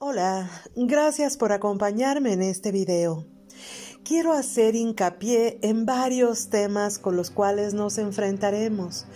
Hola, gracias por acompañarme en este video. Quiero hacer hincapié en varios temas con los cuales nos enfrentaremos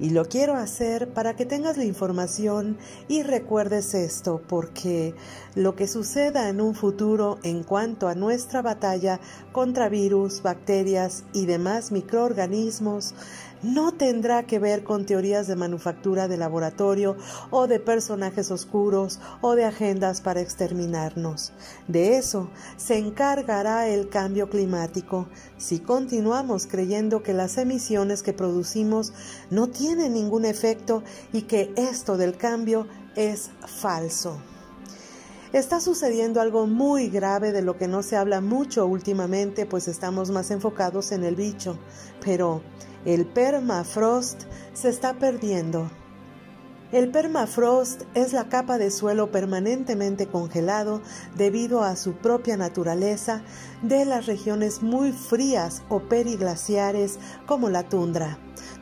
y lo quiero hacer para que tengas la información y recuerdes esto, porque lo que suceda en un futuro en cuanto a nuestra batalla contra virus, bacterias y demás microorganismos no tendrá que ver con teorías de manufactura de laboratorio o de personajes oscuros o de agendas para exterminarnos. De eso se encargará el cambio climático. Si continuamos creyendo que las emisiones que producimos no tienen ningún efecto y que esto del cambio es falso. Está sucediendo algo muy grave de lo que no se habla mucho últimamente, pues estamos más enfocados en el bicho, pero el permafrost se está perdiendo. El permafrost es la capa de suelo permanentemente congelado debido a su propia naturaleza de las regiones muy frías o periglaciares como la tundra.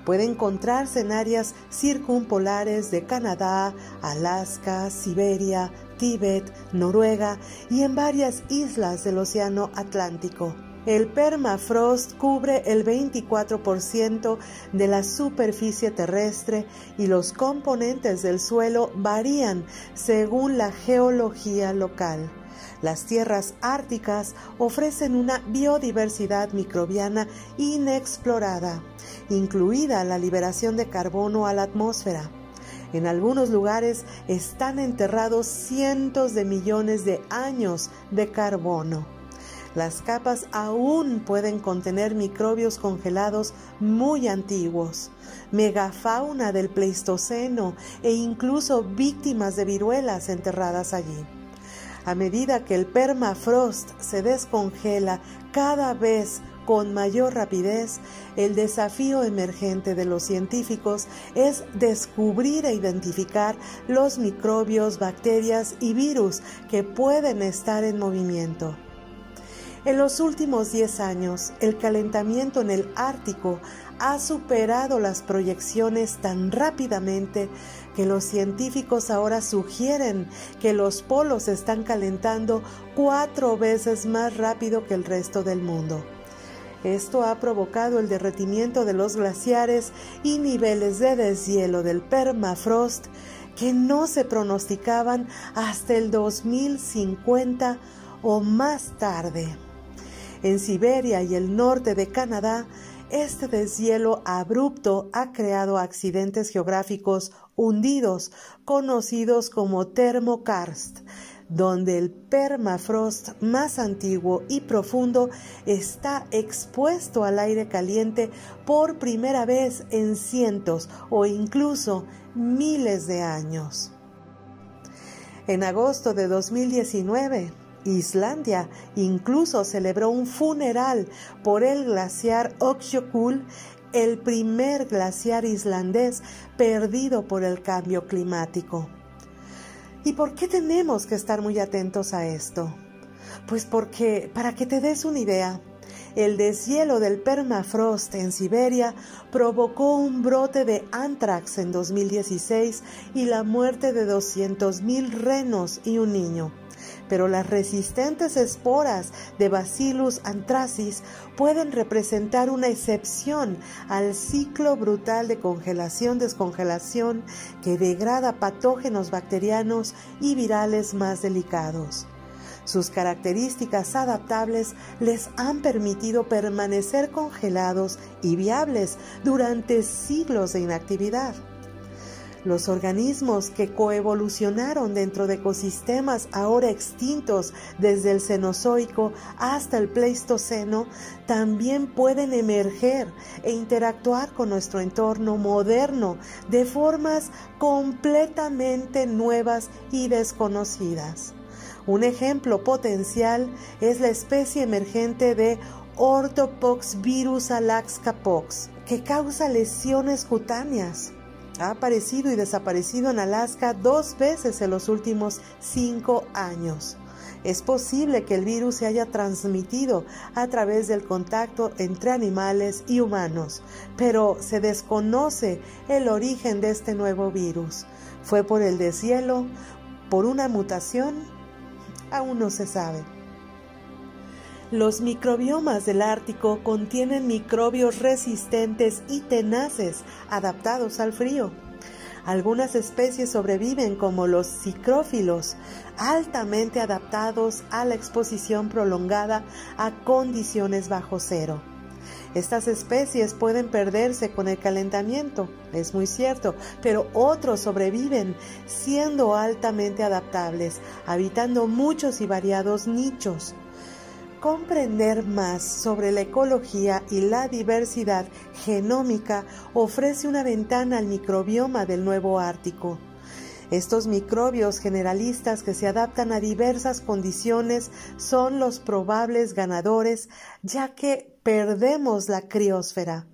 Puede encontrarse en áreas circumpolares de Canadá, Alaska, Siberia, Tíbet, Noruega y en varias islas del Océano Atlántico. El permafrost cubre el 24% de la superficie terrestre y los componentes del suelo varían según la geología local. Las tierras árticas ofrecen una biodiversidad microbiana inexplorada, incluida la liberación de carbono a la atmósfera. En algunos lugares están enterrados cientos de millones de años de carbono. Las capas aún pueden contener microbios congelados muy antiguos, megafauna del Pleistoceno e incluso víctimas de viruelas enterradas allí. A medida que el permafrost se descongela cada vez con mayor rapidez, el desafío emergente de los científicos es descubrir e identificar los microbios, bacterias y virus que pueden estar en movimiento. En los últimos 10 años, el calentamiento en el Ártico ha superado las proyecciones tan rápidamente que los científicos ahora sugieren que los polos se están calentando 4 veces más rápido que el resto del mundo. Esto ha provocado el derretimiento de los glaciares y niveles de deshielo del permafrost que no se pronosticaban hasta el 2050 o más tarde. En Siberia y el norte de Canadá, este deshielo abrupto ha creado accidentes geográficos hundidos, conocidos como termokarst, donde el permafrost más antiguo y profundo está expuesto al aire caliente por primera vez en cientos o incluso miles de años. En agosto de 2019, Islandia incluso celebró un funeral por el glaciar Okjökull, el primer glaciar islandés perdido por el cambio climático. ¿Y por qué tenemos que estar muy atentos a esto? Pues porque, para que te des una idea, el deshielo del permafrost en Siberia provocó un brote de anthrax en 2016 y la muerte de 200.000 renos y un niño. Pero las resistentes esporas de Bacillus anthracis pueden representar una excepción al ciclo brutal de congelación-descongelación que degrada patógenos bacterianos y virales más delicados. Sus características adaptables les han permitido permanecer congelados y viables durante siglos de inactividad. Los organismos que coevolucionaron dentro de ecosistemas ahora extintos desde el Cenozoico hasta el Pleistoceno también pueden emerger e interactuar con nuestro entorno moderno de formas completamente nuevas y desconocidas. Un ejemplo potencial es la especie emergente de Orthopoxvirus Alaskapox, que causa lesiones cutáneas. Ha aparecido y desaparecido en Alaska 2 veces en los últimos 5 años. Es posible que el virus se haya transmitido a través del contacto entre animales y humanos, pero se desconoce el origen de este nuevo virus. ¿Fue por el deshielo, por una mutación aún no se sabe. Los microbiomas del Ártico contienen microbios resistentes y tenaces, adaptados al frío. Algunas especies sobreviven, como los psicrófilos, altamente adaptados a la exposición prolongada a condiciones bajo cero. Estas especies pueden perderse con el calentamiento, es muy cierto, pero otros sobreviven siendo altamente adaptables, habitando muchos y variados nichos. Comprender más sobre la ecología y la diversidad genómica ofrece una ventana al microbioma del Nuevo Ártico. Estos microbios generalistas que se adaptan a diversas condiciones son los probables ganadores, ya que perdemos la criósfera,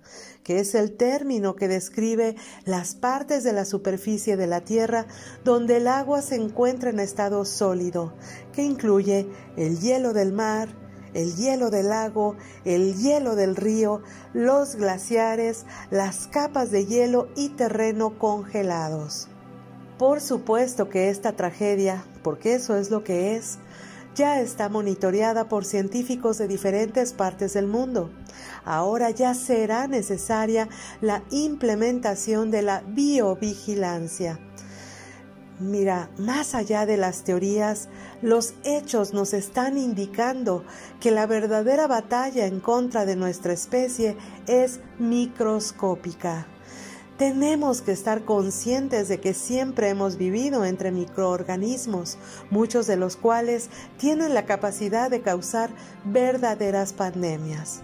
que es el término que describe las partes de la superficie de la Tierra donde el agua se encuentra en estado sólido, que incluye el hielo del mar, el hielo del lago, el hielo del río, los glaciares, las capas de hielo y terreno congelados. Por supuesto que esta tragedia, porque eso es lo que es, ya está monitoreada por científicos de diferentes partes del mundo. Ahora ya será necesaria la implementación de la biovigilancia. Mira, más allá de las teorías, los hechos nos están indicando que la verdadera batalla en contra de nuestra especie es microscópica. Tenemos que estar conscientes de que siempre hemos vivido entre microorganismos, muchos de los cuales tienen la capacidad de causar verdaderas pandemias.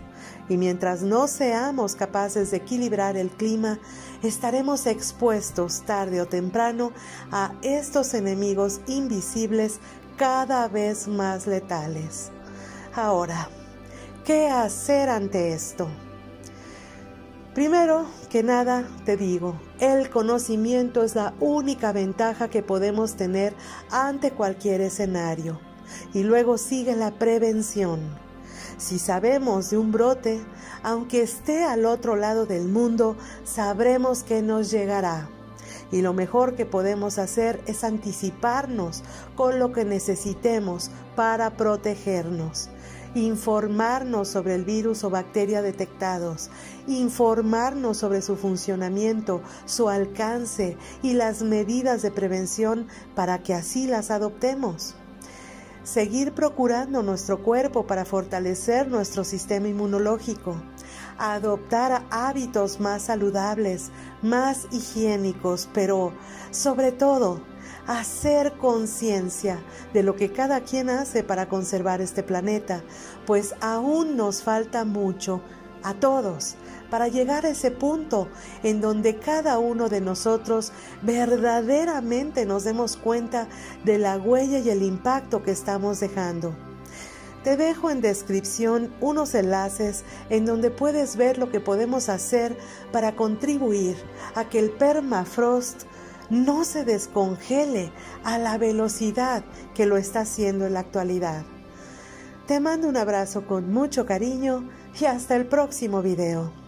Y mientras no seamos capaces de equilibrar el clima, estaremos expuestos tarde o temprano a estos enemigos invisibles cada vez más letales. Ahora, ¿qué hacer ante esto? Primero que nada te digo, el conocimiento es la única ventaja que podemos tener ante cualquier escenario. Y luego sigue la prevención. Si sabemos de un brote, aunque esté al otro lado del mundo, sabremos que nos llegará. Y lo mejor que podemos hacer es anticiparnos con lo que necesitemos para protegernos. Informarnos sobre el virus o bacteria detectados, informarnos sobre su funcionamiento, su alcance y las medidas de prevención para que así las adoptemos. Seguir procurando nuestro cuerpo para fortalecer nuestro sistema inmunológico. Adoptar hábitos más saludables, más higiénicos, pero sobre todo, hacer conciencia de lo que cada quien hace para conservar este planeta, pues aún nos falta mucho a todos para llegar a ese punto en donde cada uno de nosotros verdaderamente nos demos cuenta de la huella y el impacto que estamos dejando. Te dejo en descripción unos enlaces en donde puedes ver lo que podemos hacer para contribuir a que el permafrost no se descongele a la velocidad que lo está haciendo en la actualidad. Te mando un abrazo con mucho cariño y hasta el próximo video.